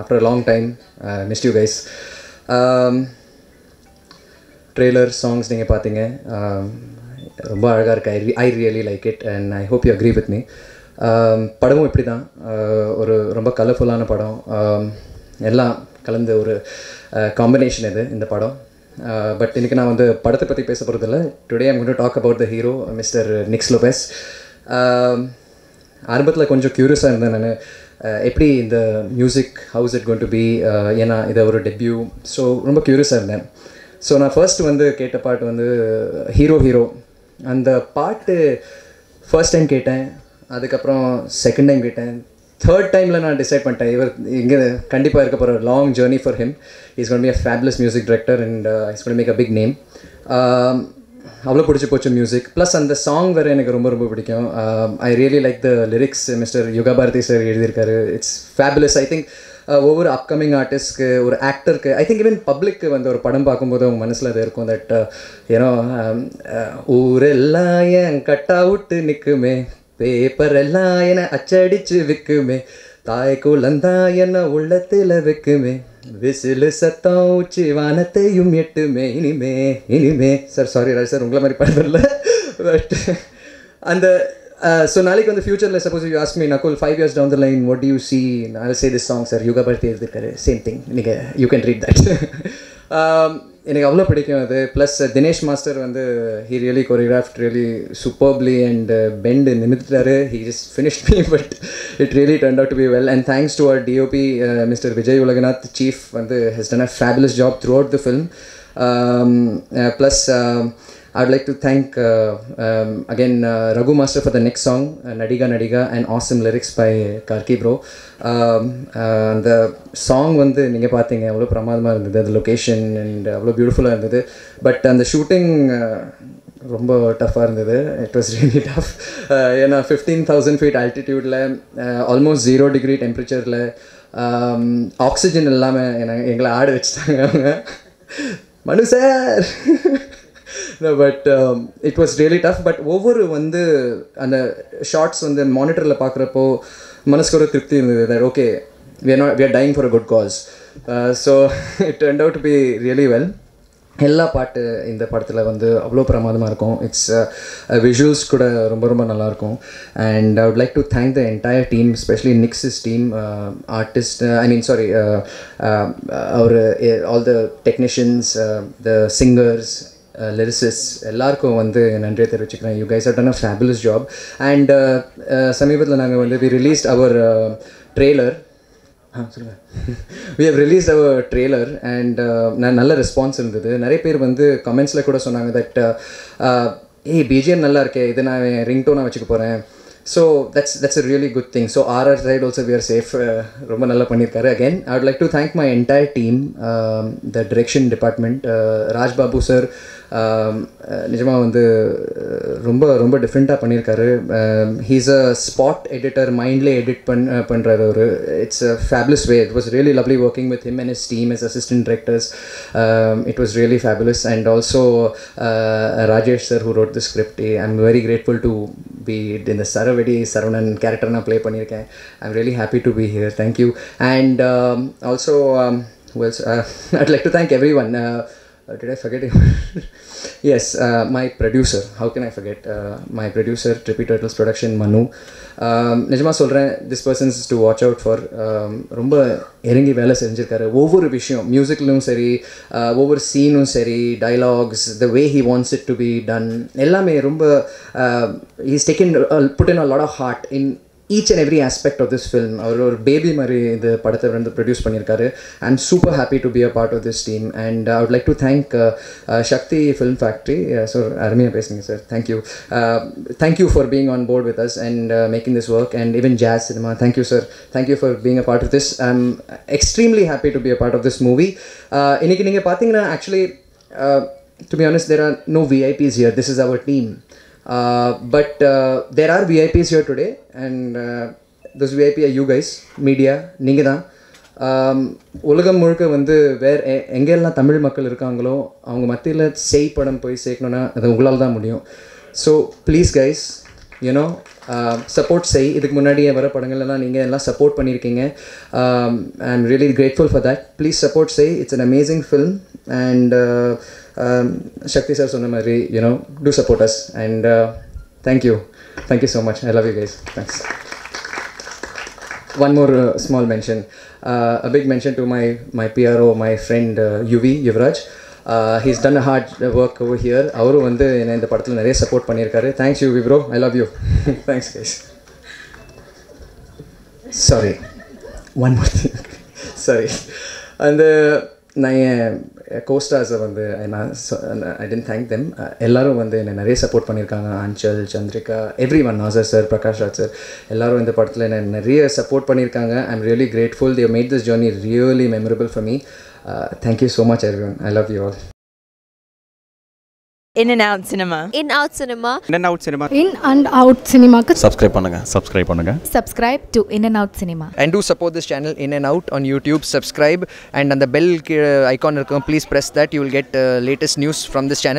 After a long time, I missed you guys. Trailer songs, I really like it and I hope you agree with me. Padamum ippadi dhaan oru romba colorful ana padam ella kalandha oru combination idu indha padam but inikku na vandu padatha pathi pesa poradilla. Today I'm going to talk about the hero, Mr. Nix Lopez. Arambathila konjam curious ah irundha nanu eppadi indha music, how is it going to be, ena idha oru debut, so romba curious ah irundhen. So na first vandu keta part vandu hero and the part first time ketan. Adukapram second time ketan, third time la na decide panta ivar inga kandipa irukka pora long journey for him. He's going to be a fabulous music director and he's going to make a big name. Avlo pidichu pochu music plus and the song vera enak romba pidikum. I really like the lyrics Mr. Yuga Bharathi sir ezhudirkaru. It's fabulous. I think over upcoming artists or actor, I think even public vandu or padam paakumbodhu avanga manasla ad irukum that urella en cut out nikkume paper ella ena achadichu vikkume thai kolanda ena ullathila vikkume whistle சத்தம் உச்சி வானத்தையும் எட்டுமே இனிமே sir sorry Raj sir உங்களை மாதிரி பாடுறதில்ல but அந்த so நாளைக்கு வந்து ஃபியூச்சர்ல suppose you ask me Nakul 5 years down the line what do you see, I'll say this song sir Yugabharathi எழுதிருக்காரு same thing நீங்க you can read that. எனக்கு அவ்வளோ பிடிக்கும் அது. ப்ளஸ் தினேஷ் மாஸ்டர் வந்து he really choreographed really superbly and bend நிமித்தாரு. He just finished me but it really turned out to be well and thanks to our DOP mister Vijay Ulaganath chief வந்து has done a fabulous job throughout the film. Plus I would like to thank again Raghu Master for the next song, Nadiga Nadiga, and awesome lyrics by Karki Bro. The song vandu neenga paathinga avlo pramadama irundhathu, the location and avlo beautiful ah irundhathu, but the shooting romba tough ah irundhathu. It was really tough in 15,000 feet altitude la, almost 0 degree temperature la, oxygen illama engala aadu vechittaanga avanga Manu sir. No, but it was really tough. But ஒவ்வொரு வந்து அந்த shorts வந்து மானிட்டரில் பார்க்குறப்போ மனசுக்கு ஒரு திருப்தி இருந்தது that okay, we are dying for a good cause. So it turned out to be really well. எல்லா பாட்டு இந்த படத்தில் வந்து அவ்வளோ பிரமாதமாக இருக்கும். இட்ஸ் விஷுவல்ஸ் கூட ரொம்ப ரொம்ப நல்லாயிருக்கும். And I would like to thank the entire team, specially நிக்ஸஸ் team, artist I mean sorry our all the technicians, the singers, lyricists, எல்லாருக்கும் வந்து நன்றியை தெரிவிச்சுக்கிறேன். You guys have done a fabulous job. And சமீபத்தில் நாங்கள் வந்து we have released our trailer and நல்ல response இருந்தது. நிறைய பேர் வந்து கமெண்ட்ஸில் கூட சொன்னாங்க தட் ஏய் பிஜிஎம் நல்லா இருக்கே, இது நான் ரிங் டோனாக வச்சுக்க போகிறேன். So that's a really good thing. So our side also we are safe. ரொம்ப நல்லா பண்ணியிருக்காரு. Again I would like to thank my entire team, the direction department, Raj Babu sir நிஜமாக வந்து ரொம்ப ரொம்ப டிஃப்ரெண்ட்டாக பண்ணியிருக்காரு. ஹீஸ் அ ஸ்பாட் எடிட்டர், மைண்ட்லேயே எடிட் பண்ணுறாரு ஒரு. It's a fabulous way. It was really lovely working with him and his team as assistant directors. It was really fabulous. And also Rajesh sir who wrote the script. I am very grateful to be இந்த Saravadi Saravanan character நான் play பண்ணியிருக்கேன். I am really happy to be here. Thank you. And also I'd like to thank every one. Did I forget him? Yes, my producer. How can I forget? My producer, Trippy Turtles Production, Manu. Nijama solren, this person is to watch out for. Romba erangi vela senjirkaru. Over vishayam, musicalum seri, over sceneum seri, dialogues, the way he wants it to be done. Ellame romba he's taken put in a lot of heart in each and every aspect of this film. Our baby mari the padatha rendu produce pannirkaru. I'm super happy to be a part of this team and I would like to thank Shakti Film Factory. So Armiya Pesninga sir, thank you. Thank you for being on board with us and making this work. And even Jazz Cinema, thank you sir. Thank you for being a part of this. I'm extremely happy to be a part of this movie. Inikku neenga pathingana actually to be honest there are no VIPs here. This is our team. But there are VIPs here today and those VIP are you guys, media, ninga da. உலகம் முழுக்க வந்து வேறு எங்கெல்லாம் தமிழ் மக்கள் இருக்காங்களோ அவங்க மத்தியில் செய் படம் போய் சேர்க்கணுன்னா அது உங்களால் தான் முடியும். So please guys you know, support say idhukku munadi vara padangal alla neenga ella support pannirkeenga. I'm really grateful for that. Please support say, it's an amazing film, and Shakti sir sonna mari, you know, do support us, and thank you so much. I love you guys. Thanks. One more small mention, a big mention to my PRO, my friend Yuvraj. He's done a hard work over here. Avaru vandu enna indha padathil nariya support pannirkaru. Thanks you bro, I love you. Thanks guys. Sorry, one more thing. Sorry, and my co-stars vandu I didn't thank them. Ellarum vandu enna nariya support pannirukanga. Anchal, Chandrika, everyone, Nazar sir, Prakash Rachar, ellarum indha padathil enna nariya support pannirukanga. I'm really grateful. They have made this journey really memorable for me. Thank you so much everyone. I love you all. In and Out Cinema. In Out Cinema. In and Out Cinema. In and Out Cinema. Subscribe pannunga. Subscribe pannunga. Subscribe to In and Out Cinema. And do support this channel In and Out on YouTube. Subscribe, and on the bell icon, please press that. You will get latest news from this channel.